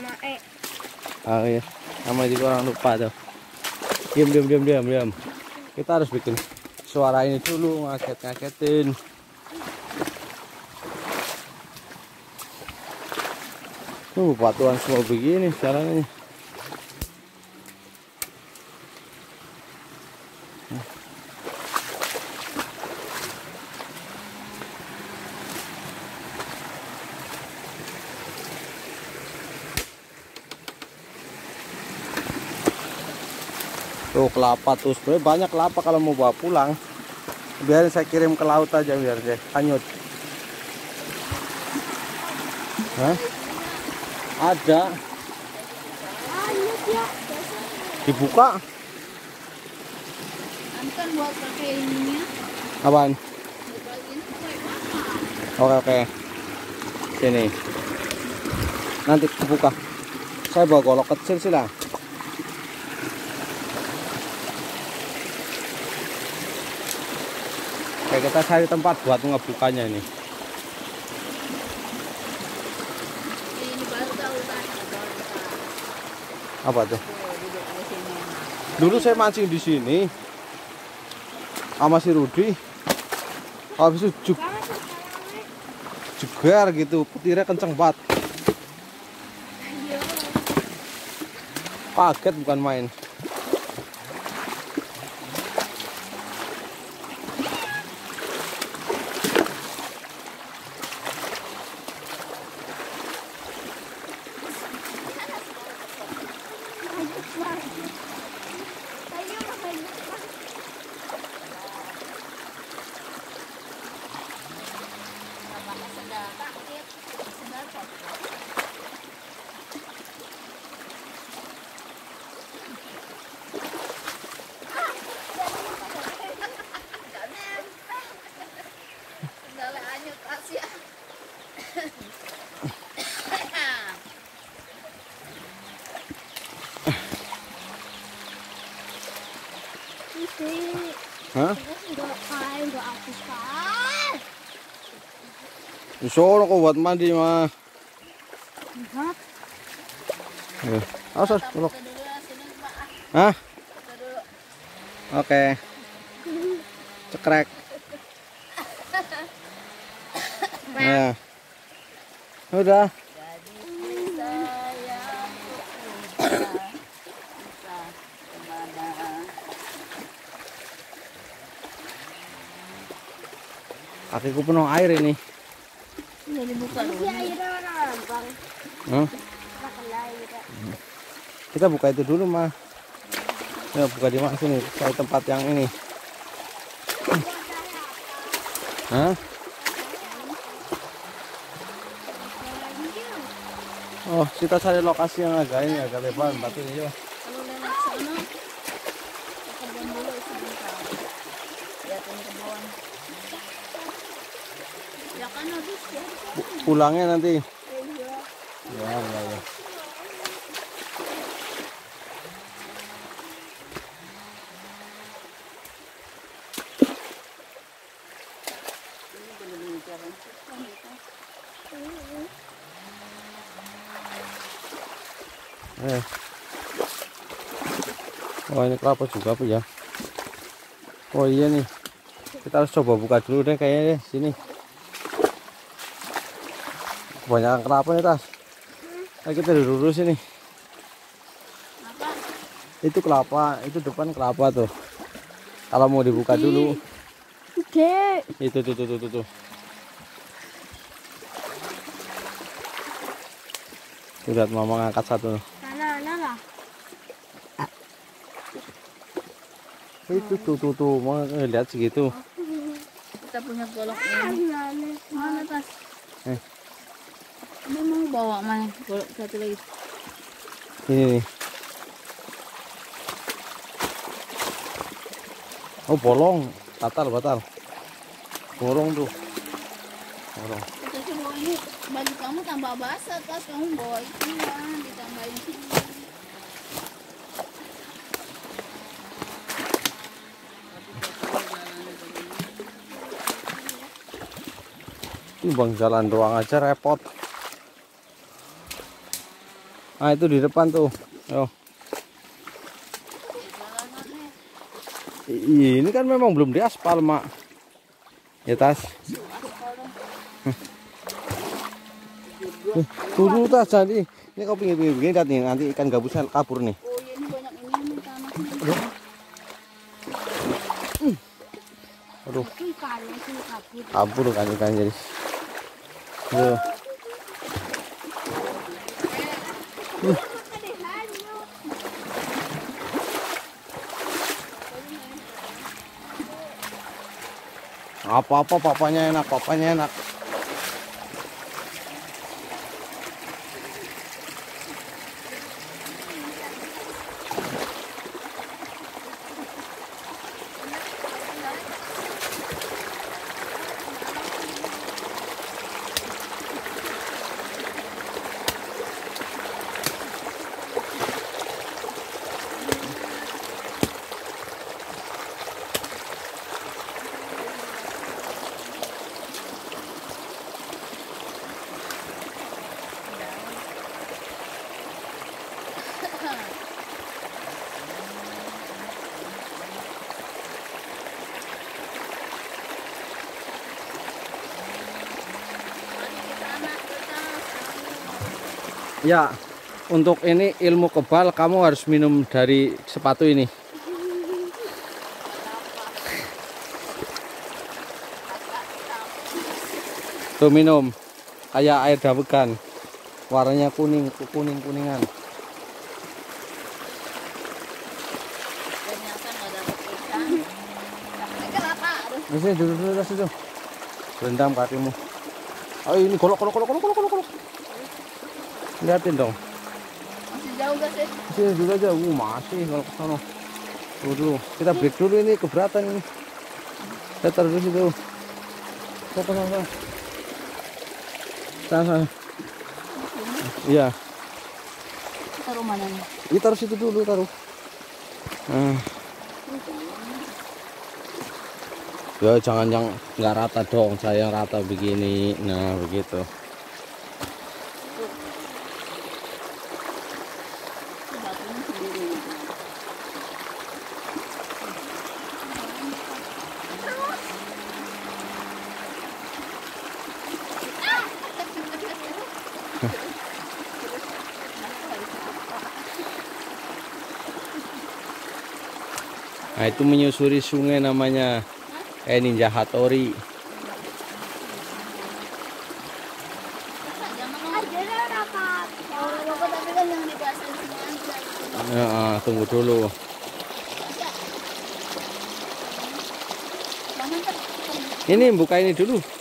sama E. Ah iya, sama juga orang lupa tuh. Diam. Kita harus bikin suara ini dulu, ngagetin. Tuh batuan semua begini caranya. Tuh kelapa tuh, sebenarnya banyak kelapa kalau mau bawa pulang. Biarin saya kirim ke laut aja biar deh, hanyut. Hah? Ada. Dibuka. Anton buat pakai ininya. Apaan? Oke. Sini. Nanti dibuka. Saya bawa golok kecil sih lah. Oke, kita cari tempat buat ngebukanya ini. Apa tuh? Dulu saya mancing di sini sama si Rudi. Habis itu jegar gitu, petirnya kenceng banget. Paket bukan main. Hah? Disuruh kok buat mandi mah. Hah? Oke. Cekrek. Nah. Udah. Kakiku penuh air ini. Kita buka itu dulu mah. Ya, buka di mana sini? Cari tempat yang ini. Hah? Oh, kita cari lokasi yang agak ini, agak lebar, batin aja. Pulangnya nanti. Ya. Oh, ini kelapa juga apa ya? Oh iya nih. Kita harus coba buka dulu deh kayaknya deh, sini. Banyak kelapa nih Tas. Nah, kita duduk sini. Apa? Itu kelapa, itu depan kelapa tuh. Kalau mau dibuka dulu. Oke. Itu tuh. Lihat mama ngangkat satu. Nah. Itu tuh, mau lihat segitu. Kita punya golok ini. Mana Tas? Ini mau bawa mana? Golok satu lagi. Ini. Oh, bolong. Batal. Bolong tuh. Bolong. Kita bawa ini. Baju kamu tambah basah, terus kamu bawa itu kan, ditambahin sini. Ini bang jalan doang aja repot. Ah, itu di depan tuh. Oh. Ini kan memang belum diaspal, Mak. Ya, Tas. Turun, Tas, jadi. Ini kau pinggir begini, lihat nih, nanti ikan gabusnya kabur nih. Oh, iya, ini banyak ini tanah. Aduh. Kabur kan ikan jadi. Tuh. Apa-apa papanya enak, papanya enak. Ya, untuk ini ilmu kebal kamu harus minum dari sepatu ini. Tuh minum, kayak air dawegan, warnanya kuning, kuningan. Bisa duduk situ, rendam kakimu. Oh ini golok. Lihatin dong. Masih jauh gak sih? Masih juga jauh, masih kalau ke sana. Tunggu dulu, kita break dulu, ini keberatan ini. Kita taruh di situ. Sana. Iya. Taruh mana nih? Kita taruh situ dulu, taruh. Ya jangan yang nggak rata dong, saya yang rata begini. Nah, begitu. Nah, itu menyusuri sungai namanya. Ninja Hattori. Nah, tunggu dulu. Ini buka ini dulu.